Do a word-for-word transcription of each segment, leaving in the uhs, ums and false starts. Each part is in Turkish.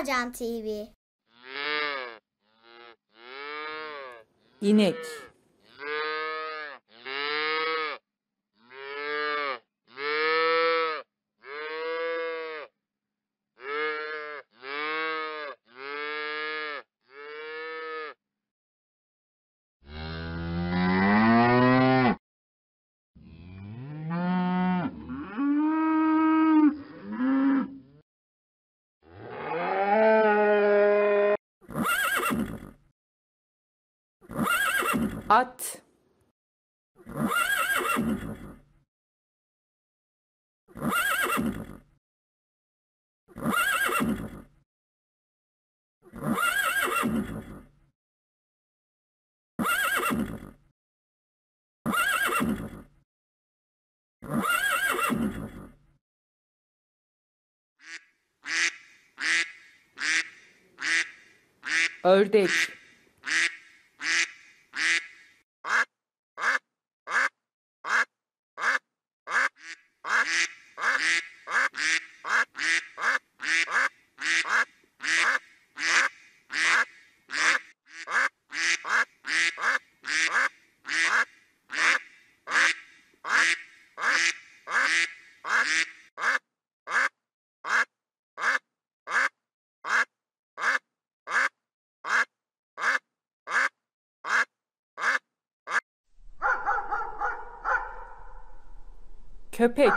Ajan T V. İnek. At. Ördek. Köpek.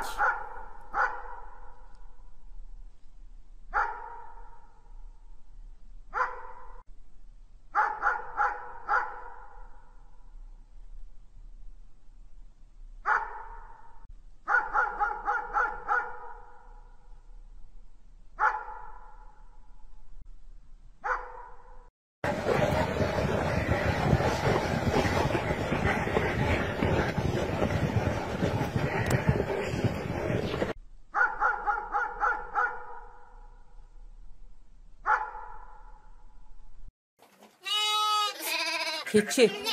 Keçi.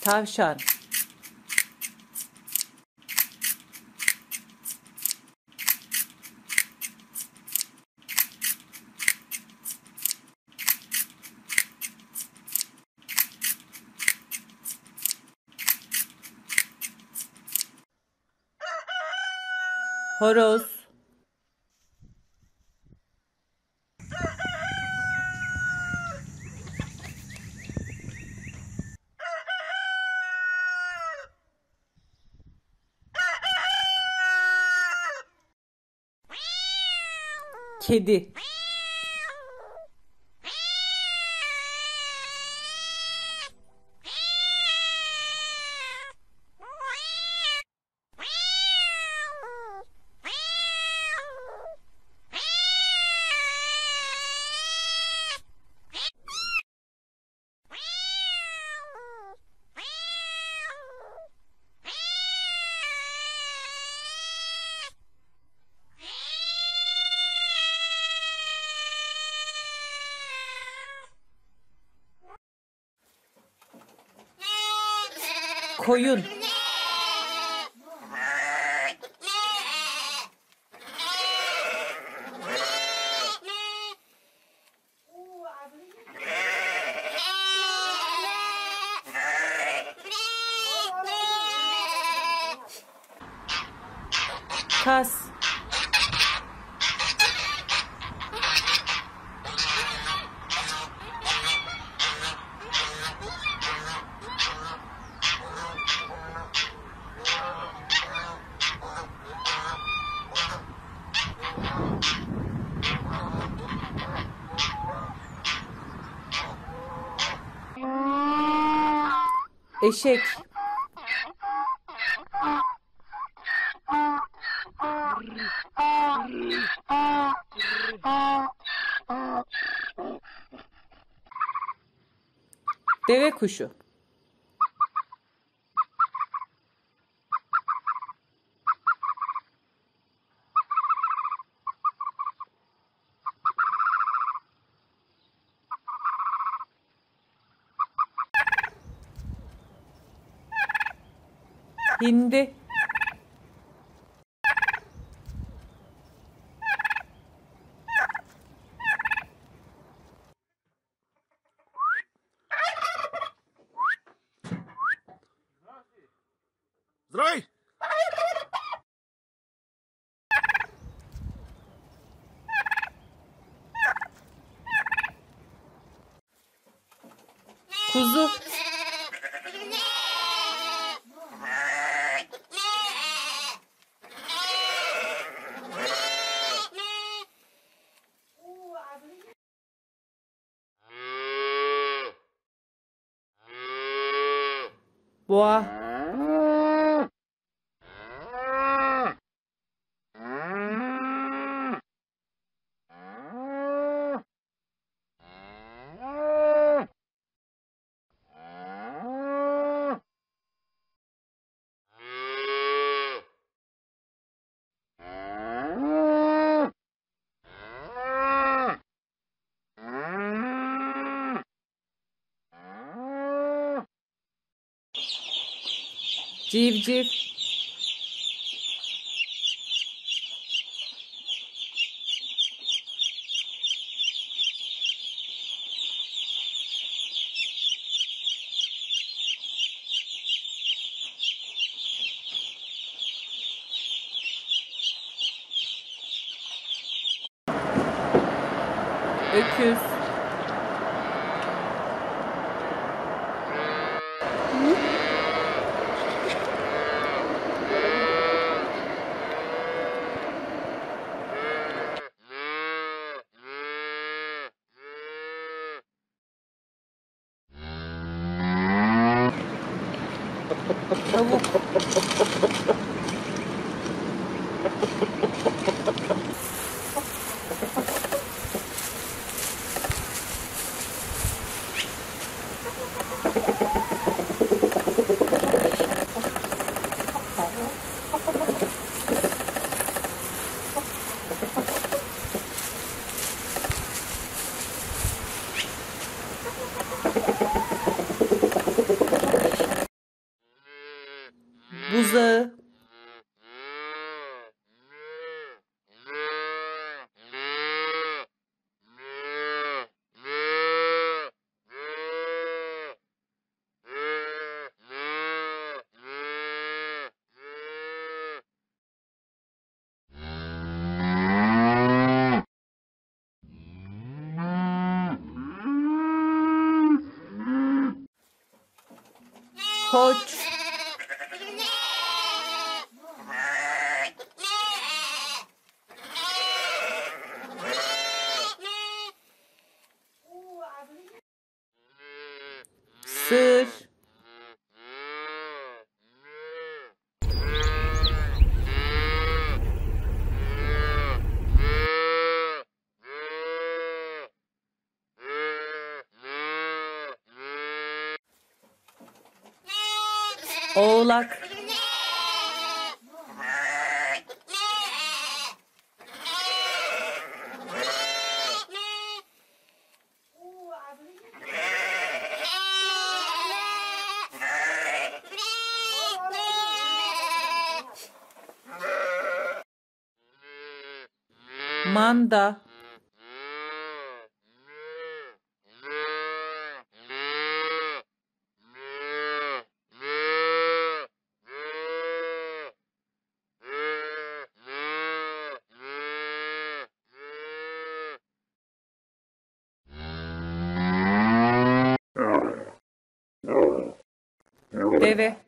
Tavşan. Horoz. Kedi. Koyun. Kas. Eşek. Deve kuşu. hindi. Здравствуй! Kuzu. Boğa. Civciv. Öküz. Tavuk. Buzağı. Koç. Sır. Oğlak. Manda. Deve.